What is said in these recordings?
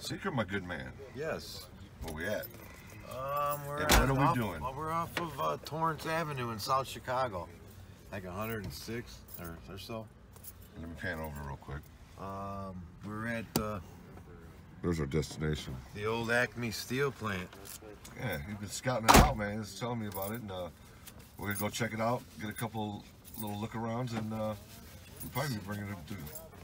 Seeker, my good man. Yes. Where we at? What are we doing? Well, we're off of Torrance Avenue in South Chicago. Like 106 or so. Let me pan over real quick. We're at... There's our destination. The old Acme Steel plant. Yeah, you've been scouting it out, man. It's telling me about it. And we're going to go check it out, get a couple little look-arounds, and we'll probably be bringing it up to...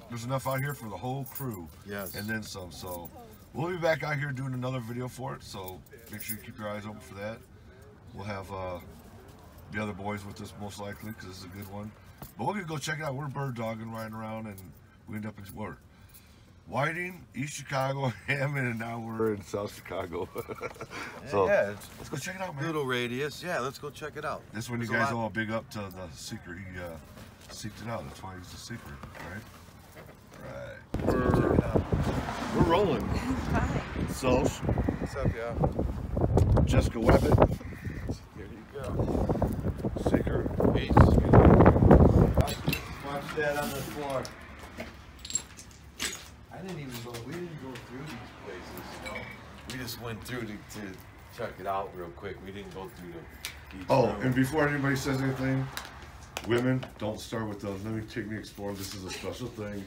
There's enough out here for the whole crew. Yes. And then some, so... We'll be back out here doing another video for it, so make sure you keep your eyes open for that. We'll have the other boys with us most likely, because this is a good one. But we're going to go check it out. We're bird dogging, riding around, and we end up in Whiting, East Chicago, Hammond, and now we're in South Chicago. So yeah, let's go check it out, man. Little radius. Yeah, let's go check it out. This one, you guys all big up to the Seeker. He seeked it out. That's why he's the Seeker, right? Right. Let's go check it out. We're rolling. Hi. So, what's up, y'all? Jessica Webbon. Here you go. Seeker. Peace. Watch that on the floor. I didn't even go, we didn't go through these places, you know. We just went through to check it out real quick. We didn't go through the... And before anybody says anything, women, don't start with those. Let me take me explore. This is a special thing.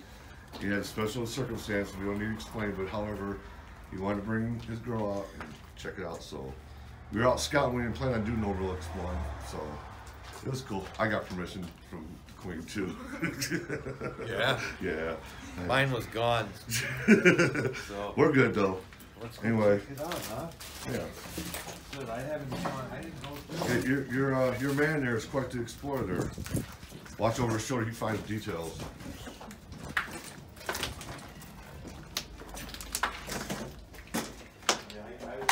He had a special circumstance. We don't need to explain, but however, he wanted to bring his girl out and check it out. So we were out scouting. We didn't plan on doing no real exploring. So it was cool. I got permission from... Queen too. Yeah. Yeah. Mine was gone. So we're good though. Anyway. Check it out, huh? Yeah. Good. I haven't gone. I didn't go through. Hey, your man there is quite the explorer. Watch over his shoulder. He finds details. I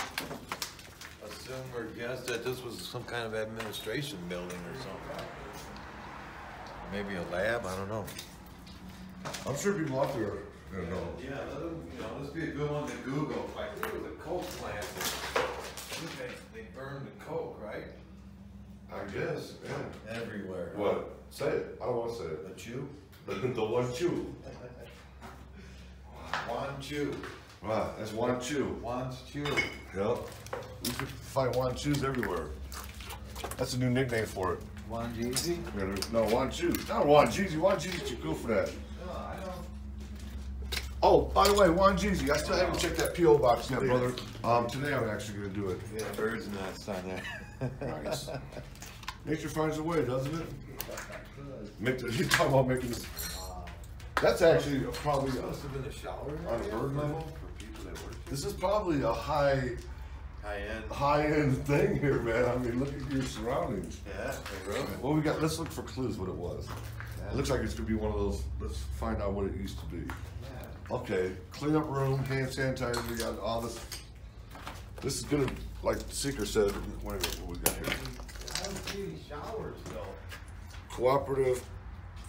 assume or guess that this was some kind of administration building or something. Maybe a lab, I don't know. I'm sure people out there don't know. Yeah, let's be a good one to Google. I think it was a coke plant. They burned the coke, right? I guess, yeah. Everywhere. What? Right? Say it. I don't want to say it. The chew? The one chew. Juan Chu. Wow, that's Juan Chu. Juan's Chu. Yep. We could find Juan Chus everywhere. That's a new nickname for it. Juan Jeezy? No, Juan Chu. Not Juan Jeezy. Juan Jeezy's too cool for that. No, I don't. Oh, by the way, Juan Jeezy, I still haven't checked that P.O. box yet, brother. Today I'm actually going to do it. Yeah, bird's nest on there. Nice. Nature finds a way, doesn't it? You're talking about making this. That's actually probably supposed to have been a shower on a bird level. For people that work. This is probably a high-end thing here, man. I mean, look at your surroundings. Yeah, well, we got, let's look for clues what it was. Yeah. It looks like it's gonna be one of those, let's find out what it used to be. Yeah. Okay, clean up room, hand sanitizer, we got all this. This is gonna, like Seeker said, wait a minute, what we got here? I haven't seen any showers though. Cooperative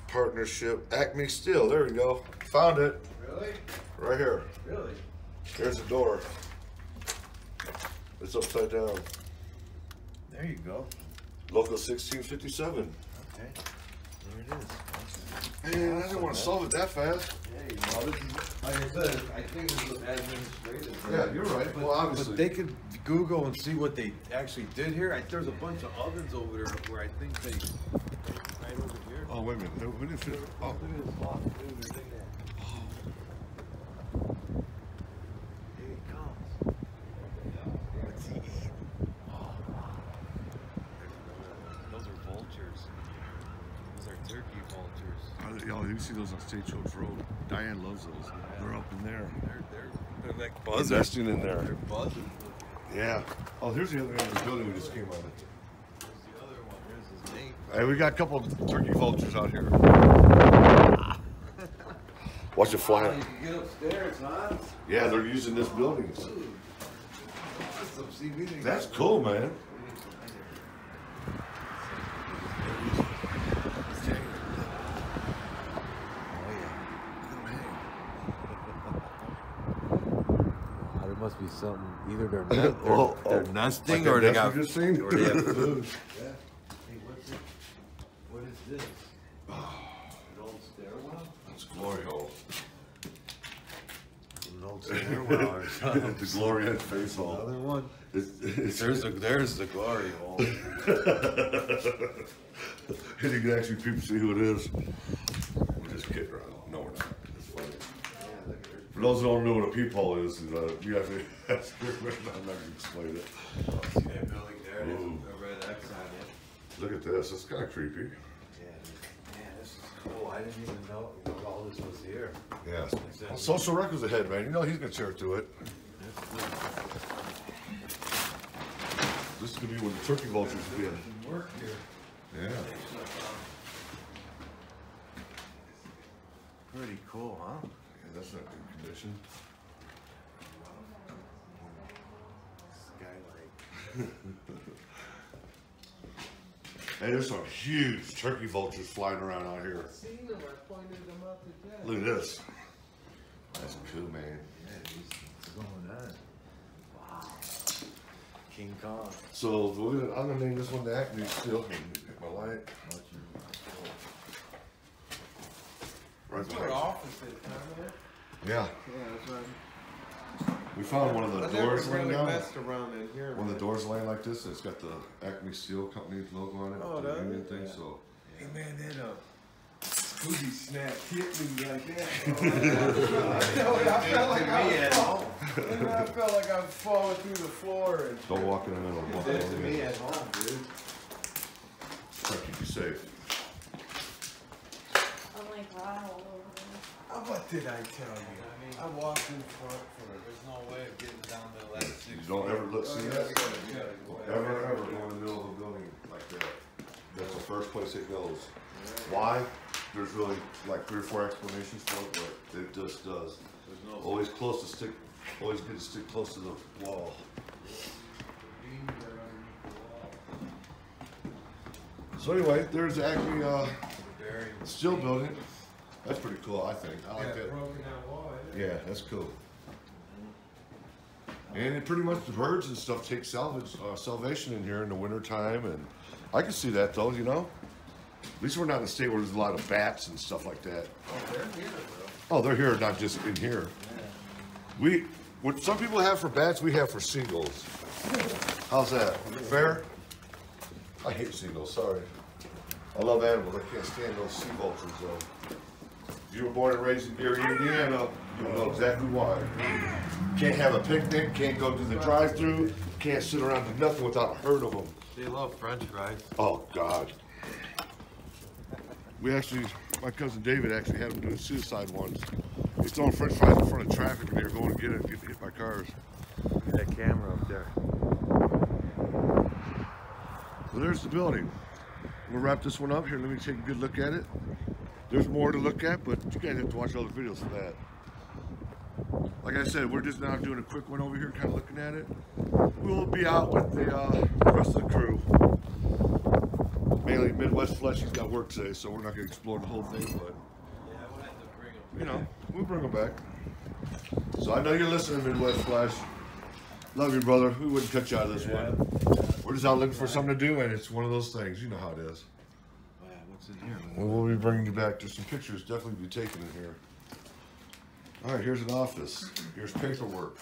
partnership, Acme Steel, there we go. Found it. Really? Right here. Really? There's a door. It's upside down. There you go. Local 1657. Okay. There it is. Man, I didn't want to solve it that fast. Yeah, you know, like I said, I think it was administrative. Right? Yeah, you're right. But, well, obviously. But they could Google and see what they actually did here. There's a bunch of ovens over there where I think they... Right over here. Oh, wait a minute. We didn't fit. Oh. Look at this box. Look at that. You see those on State Road. Diane loves those. Yeah. They're up in there. They're like buzzing. Investing in there. They're buzzing. Yeah. Oh, here's the other end of the building we just came out of. Here's the other one. Here's his name. Hey, we got a couple of turkey vultures out here. Watch it fly. Oh, you can get upstairs, huh? Yeah, they're using this building. That's cool, man. Must be something. Either they're nesting, like, or they got food. Or they have food. Yeah. Hey, what's it? What is this? An old stairwell? That's glory hole. An old folks in their well or something. The glory and face hole. Another one. It's there's the glory hole. And you can actually people see who it is. We're just kidding around. No, we're not. It's funny. Yeah, for those who don't know what a peephole is, you have to ask. I'm not gonna explain it. Oh, see that building there? It is a red X on it. Look at this. It's kind of creepy. Oh, I didn't even know all this was here. Yes. Well, social records ahead, man. You know he's going to share to it. This is going to be where the turkey vultures will be in. Work here. Yeah. Pretty cool, huh? Yeah, that's not good condition. Skylight. Hey, there's some huge turkey vultures flying around out here. I've seen them. I pointed them up to death. Look at this. That's cool, man. Yeah, what's going on? Wow. King Kong. So, I'm going to name this one the Acme Steel. Get my light. That's your office is, isn't it? Yeah. Yeah, that's right. We found one of the doors laying down. One of the doors laying like this, and it's got the Acme Steel Company logo on it. Oh, that is? Yeah. So. Hey, man, that Scooby Snap hit me like that. I felt like I'm falling through the floor. And don't walk in the middle. Walk that to me at home, dude. Try to keep you safe. I'm like, wow. What did I tell you? I walked in front for it. There's no way of getting down the last 6 feet. You don't ever look, see that? Yeah. Ever go in the middle of a building like that. That's the first place it goes. Right. Why? There's really like 3 or 4 explanations for it, but it just does. No always point. Close to stick, always good to stick close to the wall. So anyway, there's the Acme Steel building. That's pretty cool, I think. I like that. Broken out wall, yeah, that's cool. And it pretty much the birds and stuff take salvation in here in the winter time, and I can see that though, you know. At least we're not in a state where there's a lot of bats and stuff like that. Oh, they're here, bro. Oh, they're here, not just in here. Yeah. What some people have for bats, we have for seagulls. How's that? Fair? I hate seagulls. Sorry. I love animals. I can't stand those sea vultures though. If you were born and raised in Gary, Indiana, you'll know exactly why. Can't have a picnic, can't go to the drive-thru, can't sit around and do nothing without a herd of them. They love French fries. Oh, God. We actually, my cousin David actually had them doing suicide ones. He's throwing French fries in front of traffic and they were going to get it and getting hit by cars. Look at that camera up there. So there's the building. We'll wrap this one up here. Let me take a good look at it. There's more to look at, but you guys have to watch all the videos for that. Like I said, we're just now doing a quick one over here, kind of looking at it. We'll be out with the rest of the crew. Mainly Midwest Flesh, he's got work today, so we're not going to explore the whole thing, but you know, we'll bring him back. So I know you're listening, Midwest Flesh. Love you, brother. We wouldn't cut you out of this one. We're just out looking for something to do, and it's one of those things. You know how it is. We'll be bringing you back. There's some pictures definitely be taken in here. All right, here's an office. Here's paperwork.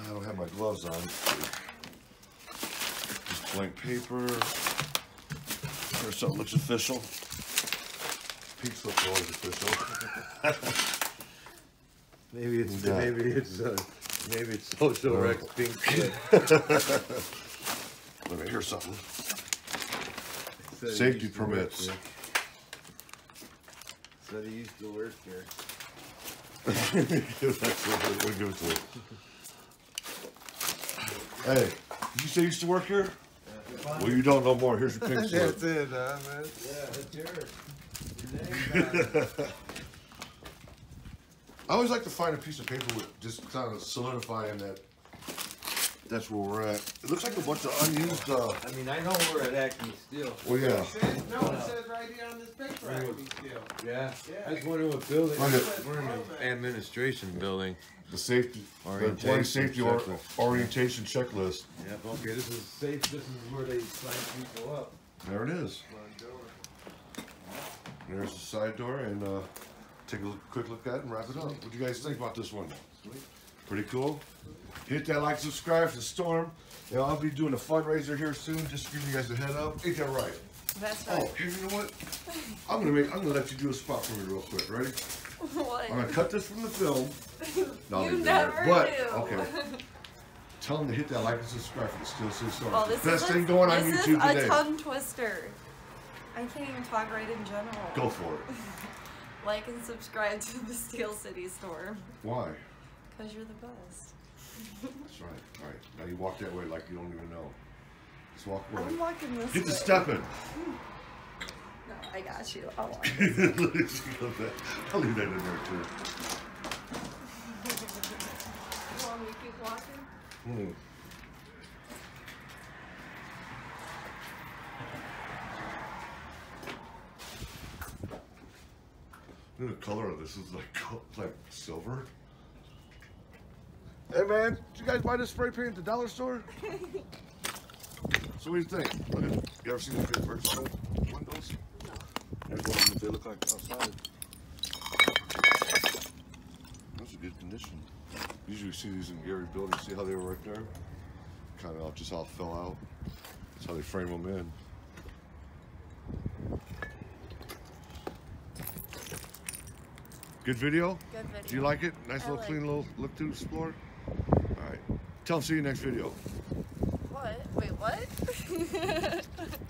I don't have my gloves on. Just blank paper. There's something looks official. Peaks look always official. maybe it's social records. Pink. Let me hear something. Safety permits. Said he used to work here. We'll give it to you. Hey, did you say you used to work here? Well, you don't know more. Here's your pink slip. That's it, man. Yeah, that's yours. I always like to find a piece of paper with just kind of solidifying that. That's where we're at. It looks like a bunch of unused. I mean, I know we're at Acme Steel. Well, yeah. No, it says right here on this picture, Acme Steel. Yeah. I just wonder what building. We're in an administration building. The safety orientation checklist. Yep. Okay. This is safe. This is where they sign people up. There it is. There's the side door, and Take a quick look at it and wrap it up. What do you guys think about this one? Pretty cool. Hit that like, subscribe to the Storm. You know, I'll be doing a fundraiser here soon, just to give you guys a head up. Ain't that right? That's right. Oh, you know what? I'm gonna let you do a spot for me real quick. Ready? What? I'm gonna cut this from the film. No, you never do. But okay. Tell them to hit that like and subscribe for the Steel City Storm. Well, this best thing going on YouTube today. This is a tongue twister. I can't even talk right in general. Go for it. Like and subscribe to the Steel City Storm. Why? Because you're the best. That's right. All right. Now you walk that way like you don't even know. Just walk away. I'm walking this way. Get the step in. No, I got you. I'll walk. I'll leave that in there too. You want me to keep walking? Look at the color of this. It's like silver. Hey man, did you guys buy this spray paint at the dollar store? So what do you think? You ever seen the big birds on windows? No. Everyone, they look like outside. That's a good condition. Usually we see these in Gary buildings. See how they were right there? Kind of just how it fell out. That's how they frame them in. Good video? Good video. Do you like it? Nice little clean little look to explore? Alright. Tell them see you next video. What? Wait, what?